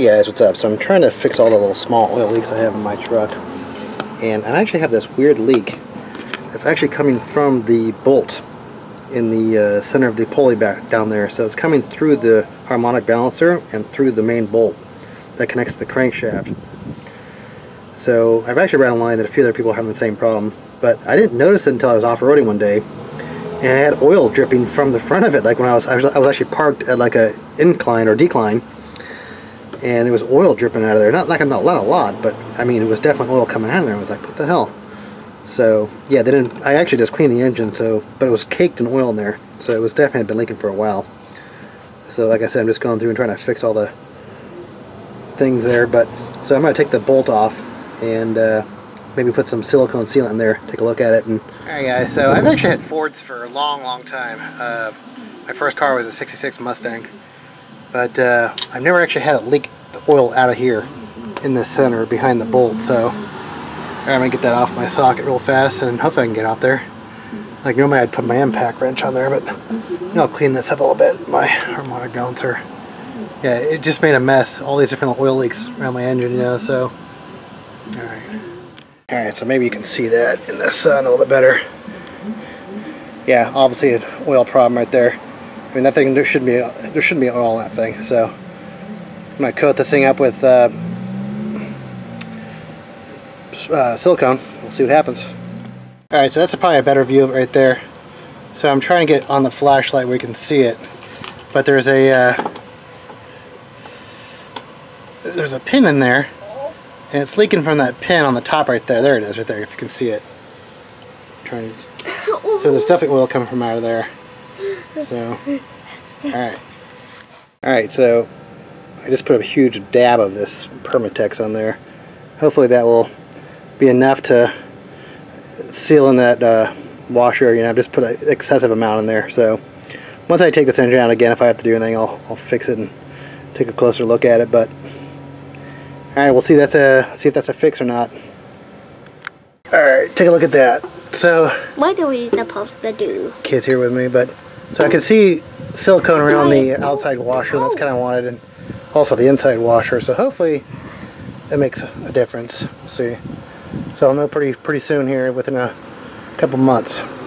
Hey guys, what's up? So I'm trying to fix all the little small oil leaks I have in my truck, and I actually have this weird leak that's actually coming from the bolt in the center of the pulley back down there. So it's coming through the harmonic balancer and through the main bolt that connects the crankshaft. So I've actually ran a line that a few other people are having the same problem, but I didn't notice it until I was off-roading one day, and I had oil dripping from the front of it. Like when I was actually parked at like a incline or decline, and there was oil dripping out of there. Not like not a lot, but I mean, it was definitely oil coming out of there. I was like, what the hell? So yeah, they didn't. I actually just cleaned the engine, but it was caked in oil in there, so it was definitely been leaking for a while. So like I said, I'm just going through and trying to fix all the things there. So I'm going to take the bolt off and maybe put some silicone sealant in there. Take a look at it. And all right, guys. So I've actually had Fords for a long, long time. My first car was a '66 Mustang. But I've never actually had it leak the oil out of here in the center behind the bolt, so I'm going to get that off my socket real fast and hopefully I can get out there. Like normally I'd put my impact wrench on there, but I'll clean this up a little bit, my harmonic balancer. Yeah, it just made a mess, all these different oil leaks around my engine, so. Alright, so maybe you can see that in the sun a little bit better. Yeah, obviously an oil problem right there. I mean, that thing, there shouldn't be oil in that thing, so I'm going to coat this thing up with silicone. We'll see what happens. Alright, so that's probably a better view of it right there. So I'm trying to get on the flashlight where you can see it, but there's a pin in there, and it's leaking from that pin on the top right there. There it is right there, if you can see it. So there's definitely oil coming from out of there. So, all right. So, I just put a huge dab of this Permatex on there. Hopefully, that will be enough to seal in that washer. I've just put an excessive amount in there. So, once I take this engine out again, if I have to do anything, I'll fix it and take a closer look at it. But all right, we'll see. See if that's a fix or not. All right, take a look at that. So, what do we supposed to do? Kids here with me, but. So I can see silicone around the outside washer, that's kind of wanted, and also the inside washer, so hopefully it makes a difference. We'll see. So I'll know pretty soon here, within a couple months.